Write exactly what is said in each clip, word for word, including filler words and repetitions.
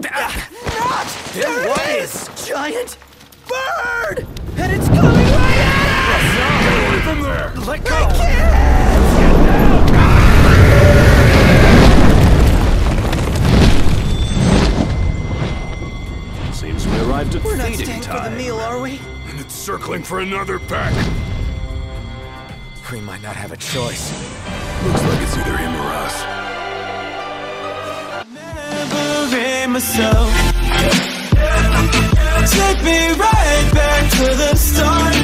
Not! There what it is! Giant bird! And it's coming right at us! Get away from there! Let go! I can't! Get down! Seems we arrived at feeding time. We're not staying for the meal, are we? And it's circling for another pack. We might not have a choice. Looks like it's either him or us. Never in myself. Take me right back to the start.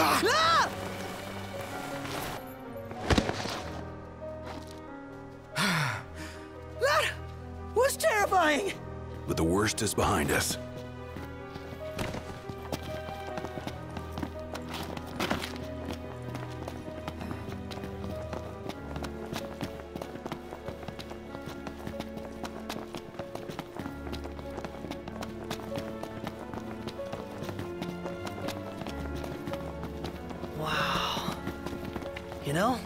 Ah! That was terrifying! But the worst is behind us. You know,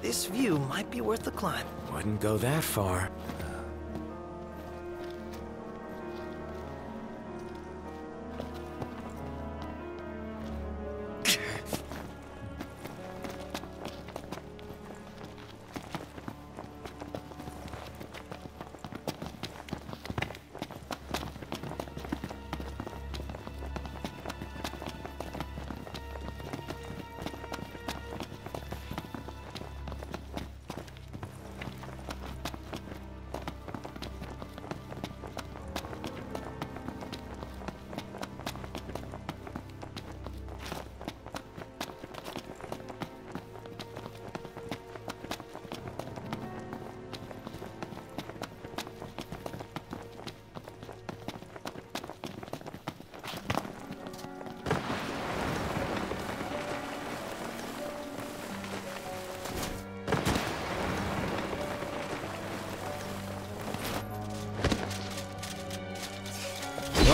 this view might be worth the climb. Wouldn't go that far.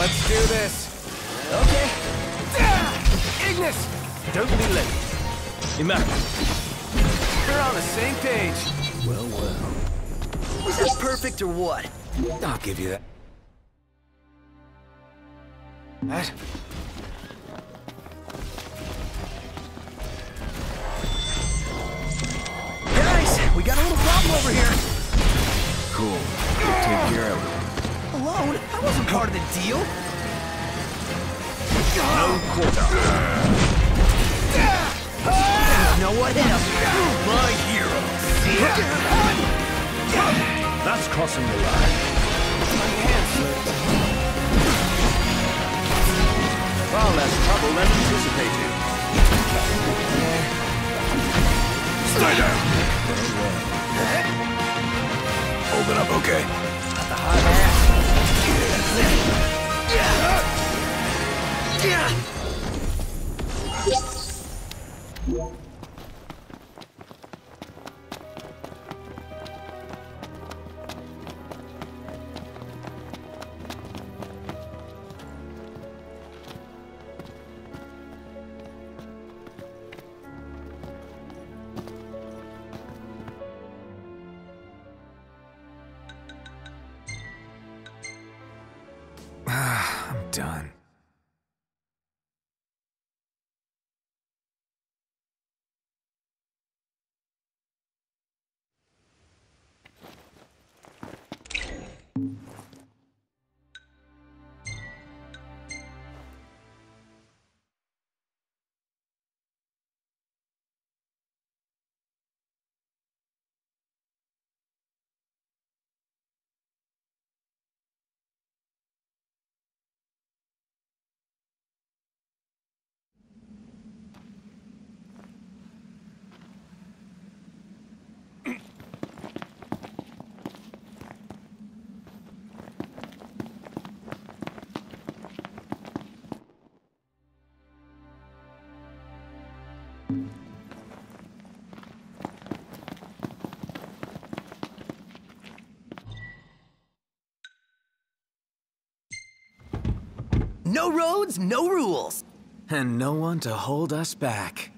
Let's do this. Okay. Ignis! Don't be late. Imagine. We're on the same page. Well, well. Was this perfect or what? I'll give you that. That? Guys, we got a little problem over here. Cool. We'll take care of it. Alone? That wasn't part of the deal. No quarter. No one else. My hero. That's crossing the line. My hand slipped. Far less trouble than anticipated. Stay down. Open up, okay. At the high end. Done. No roads, no rules. And no one to hold us back.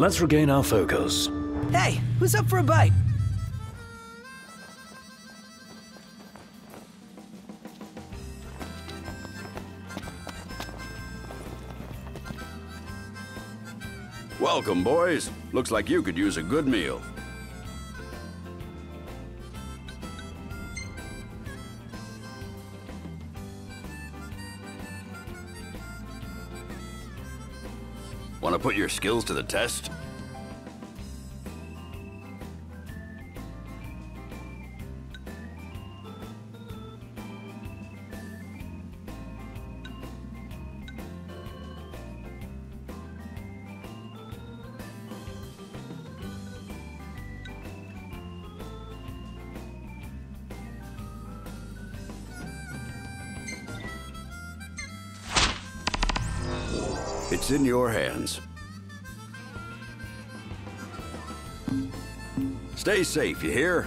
Let's regain our focus. Hey, who's up for a bite? Welcome, boys. Looks like you could use a good meal. Want to put your skills to the test? It's in your hands. Stay safe, you hear?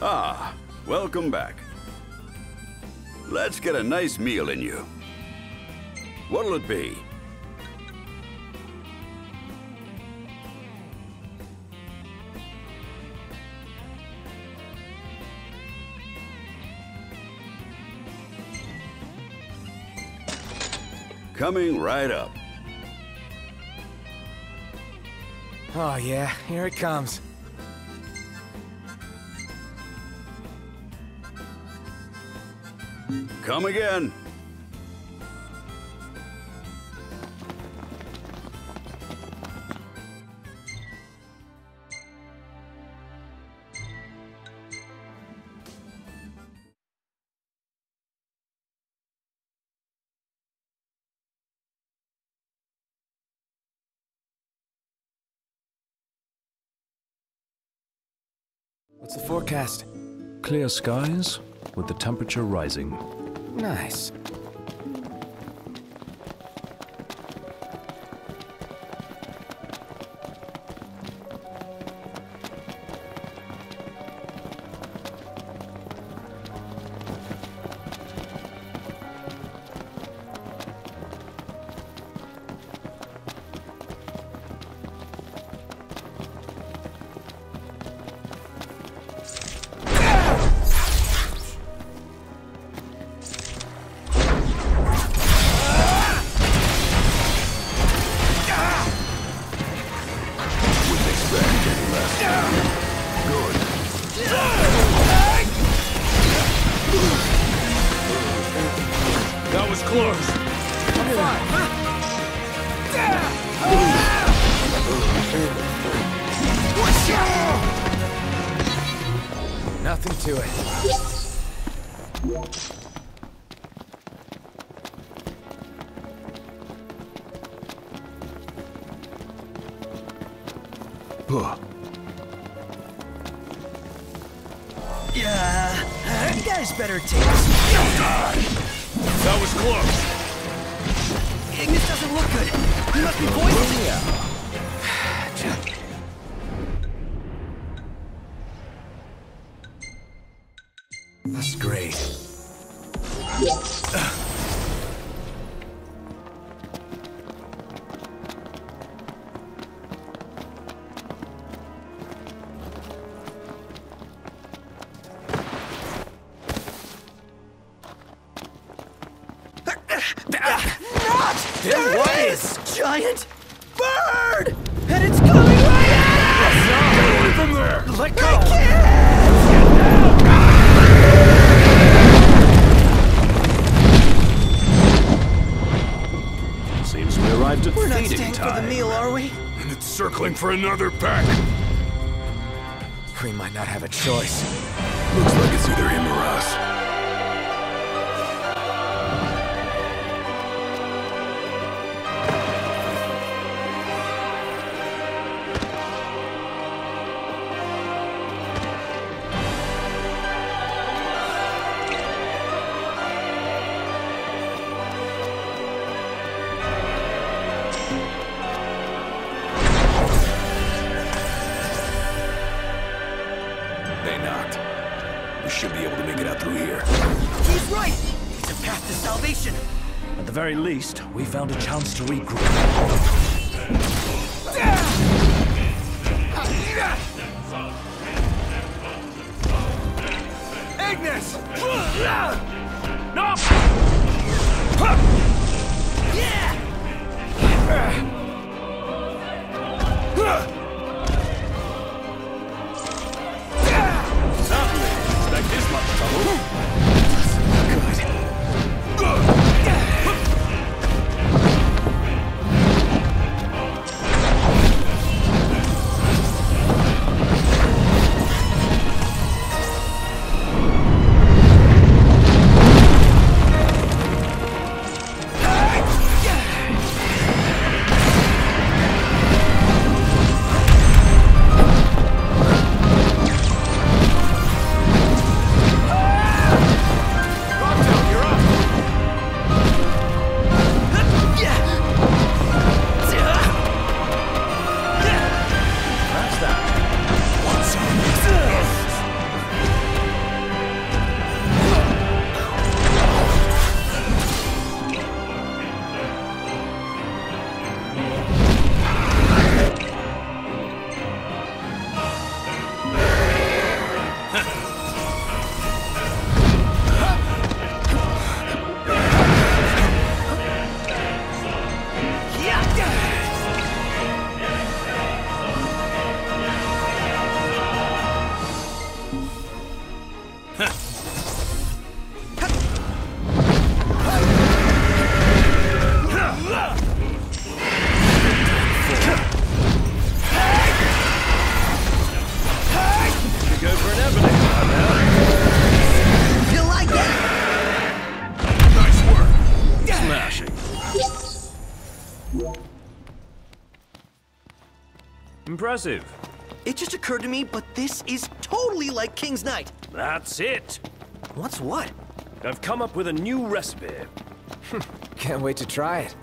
Ah, welcome back. Let's get a nice meal in you. What'll it be? Coming right up. Oh yeah, here it comes. Come again. What's the forecast? Clear skies with the temperature rising. Nice. Nothing to it. Huh. Yeah, uh, you guys better take us. That was close. Ignis doesn't look good. He must be poisoned. Yeah. That's great. Uh. Not! There what it is! is! Giant bird! And it's coming right at us! Get away from there! Let go! I can't! We're not staying time. for the meal, are we? And it's circling for another pack. We might not have a choice. Looks like it's either him or us. We should be able to make it out through here. He's right! It's a path to salvation! At the very least, we found a chance to regroup. Ignis! No! Yeah! Impressive. It just occurred to me, but this is totally like King's Night. That's it. What's what? I've come up with a new recipe. Can't wait to try it.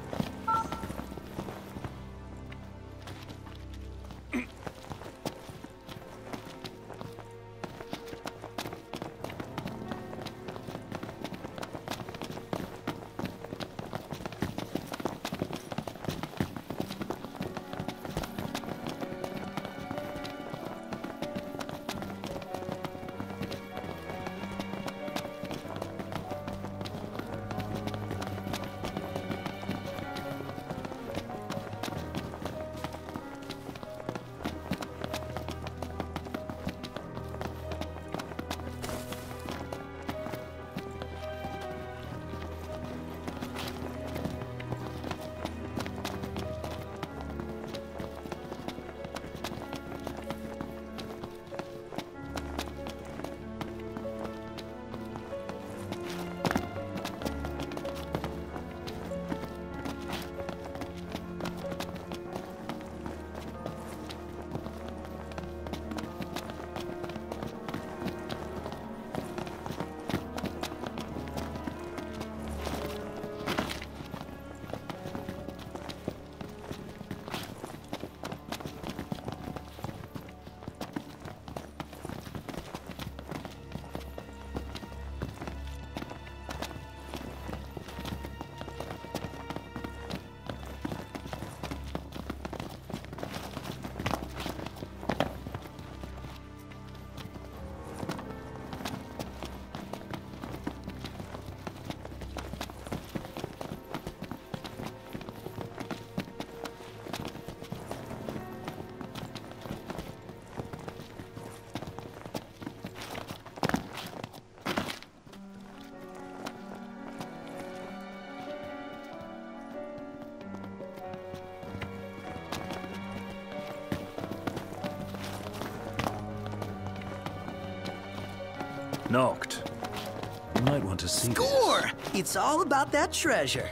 Knocked. You might want to see. Score! This. It's all about that treasure.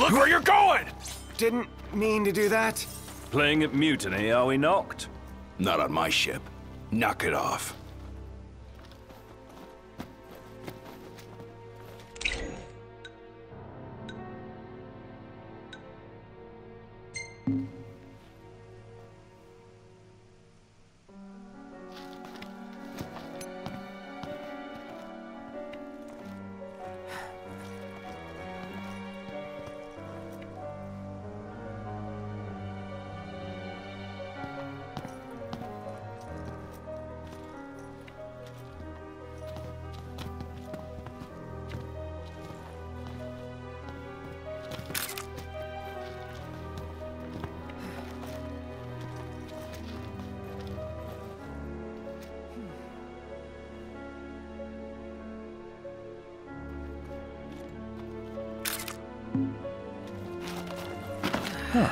Look where you're going! Didn't mean to do that. Playing at mutiny, are we, knocked? Not on my ship. Knock it off. Huh.